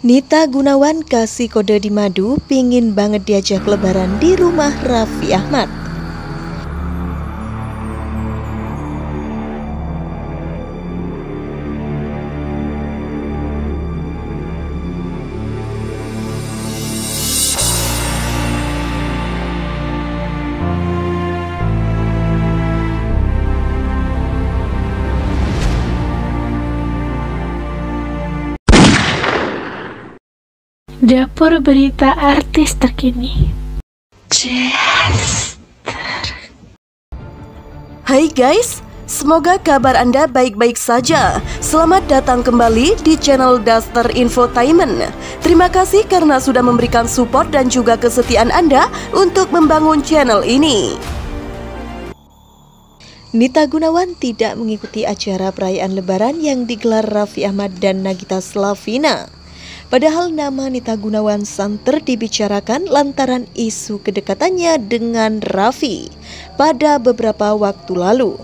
Nita Gunawan kasih kode di madu, pingin banget diajak lebaran di rumah Raffi Ahmad. Dapur berita artis terkini. Jester. Hai guys, semoga kabar Anda baik-baik saja. Selamat datang kembali di channel Duster Infotainment. Terima kasih karena sudah memberikan support dan juga kesetiaan Anda untuk membangun channel ini. Nita Gunawan tidak mengikuti acara perayaan lebaran yang digelar Raffi Ahmad dan Nagita Slavina. Padahal nama Nita Gunawan santer dibicarakan lantaran isu kedekatannya dengan Raffi pada beberapa waktu lalu.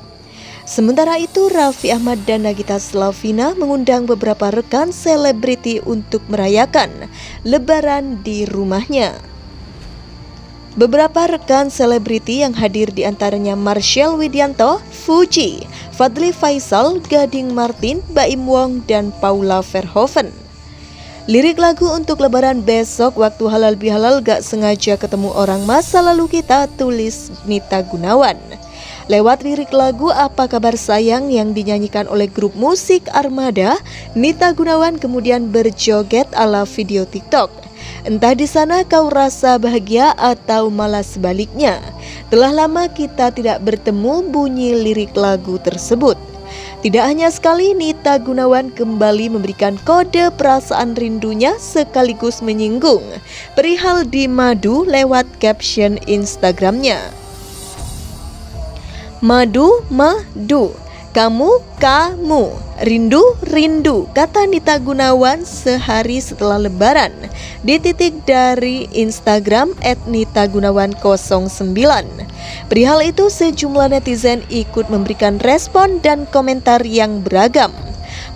Sementara itu, Raffi Ahmad dan Nagita Slavina mengundang beberapa rekan selebriti untuk merayakan lebaran di rumahnya. Beberapa rekan selebriti yang hadir diantaranya Marshel Widianto, Fuji, Fadli Faisal, Gading Martin, Baim Wong, dan Paula Verhoeven. Lirik lagu untuk lebaran besok waktu halal bihalal gak sengaja ketemu orang masa lalu kita, tulis Nita Gunawan. Lewat lirik lagu Apa Kabar Sayang yang dinyanyikan oleh grup musik Armada, Nita Gunawan kemudian berjoget ala video TikTok. Entah di sana kau rasa bahagia atau malah sebaliknya. Telah lama kita tidak bertemu, bunyi lirik lagu tersebut. Tidak hanya sekali, Nita Gunawan kembali memberikan kode perasaan rindunya sekaligus menyinggung perihal di madu lewat caption Instagramnya. Madu, madu, kamu, kamu, rindu, rindu, kata Nita Gunawan sehari setelah lebaran. Dititik dari Instagram @nitagunawan09. Perihal itu sejumlah netizen ikut memberikan respon dan komentar yang beragam.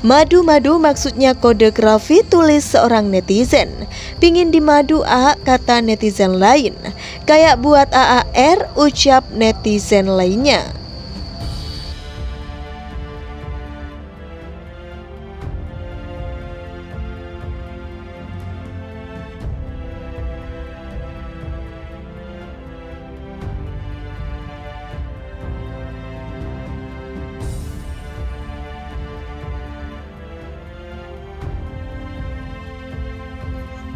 Madu-madu maksudnya kode Raffi, tulis seorang netizen. Pingin dimadu ah, kata netizen lain. Kayak buat AAR, ucap netizen lainnya.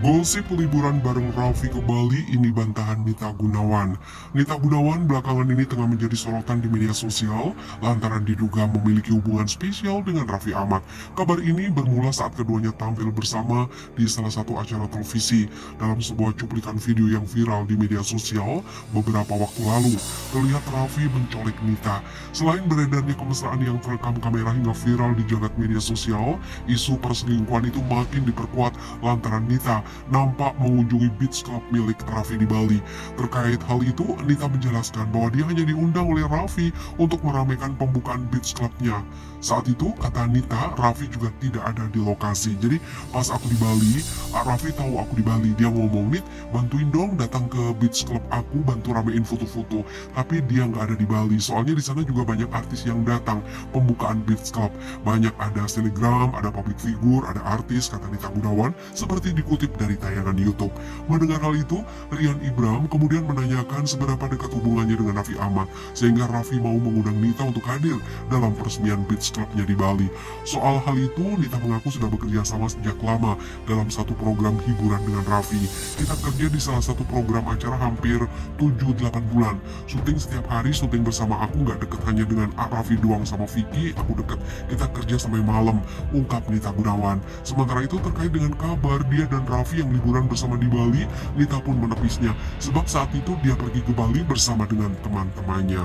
Gosip liburan bareng Raffi ke Bali, ini bantahan Nita Gunawan. Nita Gunawan belakangan ini tengah menjadi sorotan di media sosial lantaran diduga memiliki hubungan spesial dengan Raffi Ahmad. Kabar ini bermula saat keduanya tampil bersama di salah satu acara televisi. Dalam sebuah cuplikan video yang viral di media sosial beberapa waktu lalu, terlihat Raffi mencolek Nita. Selain beredarnya kemesraan yang terekam kamera hingga viral di jagat media sosial, isu perselingkuhan itu makin diperkuat lantaran Nita nampak mengunjungi beach club milik Raffi di Bali. Terkait hal itu, Nita menjelaskan bahwa dia hanya diundang oleh Raffi untuk meramaikan pembukaan beach clubnya. Saat itu, kata Nita, Raffi juga tidak ada di lokasi. Jadi pas aku di Bali, Raffi tahu aku di Bali, dia ngomong, "Nit, bantuin dong datang ke beach club aku, bantu ramein foto-foto." Tapi dia nggak ada di Bali, soalnya di sana juga banyak artis yang datang pembukaan beach club. Banyak, ada selegram, ada public figure, ada artis, kata Nita Gunawan seperti dikutip dari tayangan YouTube. Mendengar hal itu, Rian Ibram kemudian menanyakan seberapa dekat hubungannya dengan Raffi Ahmad sehingga Raffi mau mengundang Nita untuk hadir dalam peresmian beach clubnya di Bali. Soal hal itu, Nita mengaku sudah bekerja sama sejak lama dalam satu program hiburan dengan Raffi. Kita kerja di salah satu program acara hampir 7-8 bulan. Syuting setiap hari, syuting bersama. Aku nggak deket hanya dengan Raffi doang, sama Vicky aku deket. Kita kerja sampai malam, ungkap Nita Gunawan. Sementara itu, terkait dengan kabar dia dan Raffi yang liburan bersama di Bali, Nita pun menepisnya sebab saat itu dia pergi ke Bali bersama dengan teman-temannya.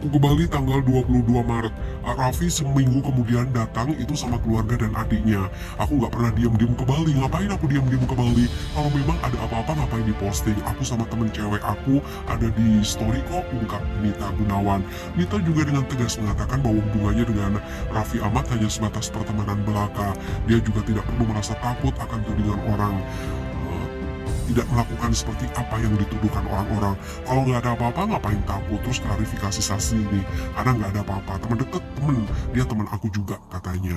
Aku ke Bali tanggal 22 Maret. Raffi seminggu kemudian datang itu sama keluarga dan adiknya. Aku nggak pernah diam-diam ke Bali. Ngapain aku diam-diam ke Bali? Kalau memang ada apa-apa ngapain diposting? Aku sama temen cewek aku ada di story kok, ungkap Nita Gunawan. Nita juga dengan tegas mengatakan bahwa hubungannya dengan Raffi Ahmad hanya sebatas pertemanan belaka. Dia juga tidak perlu merasa takut akan tudingan orang. Tidak melakukan seperti apa yang dituduhkan orang-orang. Kalau nggak ada apa-apa ngapain takut? Terus klarifikasi saksi ini, karena nggak ada apa-apa. Teman deket, dia teman aku juga katanya.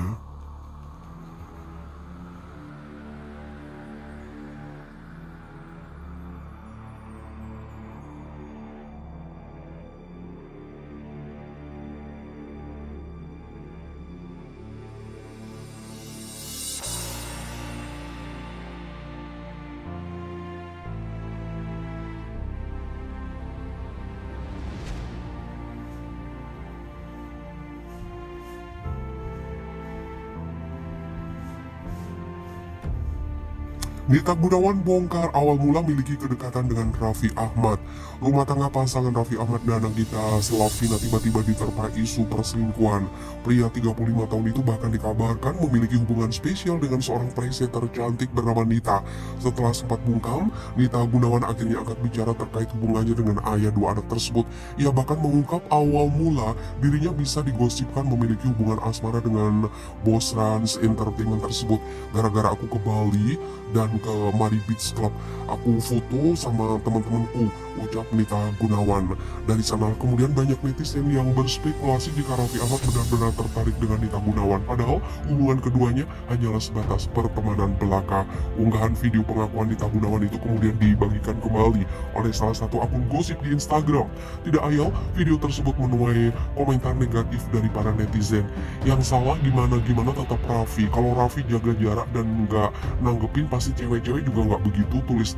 Nita Gunawan bongkar awal mula memiliki kedekatan dengan Raffi Ahmad. Rumah tangga pasangan Raffi Ahmad dan Nagita Slavina tiba-tiba diterpa isu perselingkuhan. Pria 35 tahun itu bahkan dikabarkan memiliki hubungan spesial dengan seorang preseter cantik bernama Nita. Setelah sempat bungkam, Nita Gunawan akhirnya angkat bicara terkait hubungannya dengan ayah dua anak tersebut. Ia bahkan mengungkap awal mula dirinya bisa digosipkan memiliki hubungan asmara dengan bos Rans Entertainment tersebut. Gara-gara aku ke Bali dan ke Mari Beach Club, aku foto sama teman-temanku, ucap Nita Gunawan. Dari sana kemudian banyak netizen yang berspekulasi jika Raffi Ahmad benar-benar tertarik dengan Nita Gunawan, padahal hubungan keduanya hanyalah sebatas pertemanan belaka. Unggahan video pengakuan Nita Gunawan itu kemudian dibagikan kembali oleh salah satu akun gosip di Instagram. Tidak ayal, video tersebut menuai komentar negatif dari para netizen. Yang salah gimana-gimana tetap Raffi. Kalau Raffi jaga jarak dan nggak nanggepin, pasti cewek-cewek juga nggak begitu, tulis @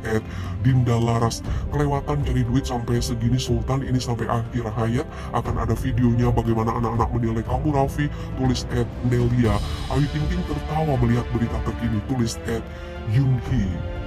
Dinda Laras. Kelewatan cari duit sampai segini Sultan, ini sampai akhir hayat akan ada videonya bagaimana anak-anak menilai kamu Raffi, tulis @ Nelia. Ayu Ting Ting tertawa melihat berita terkini, tulis @ Yunhi.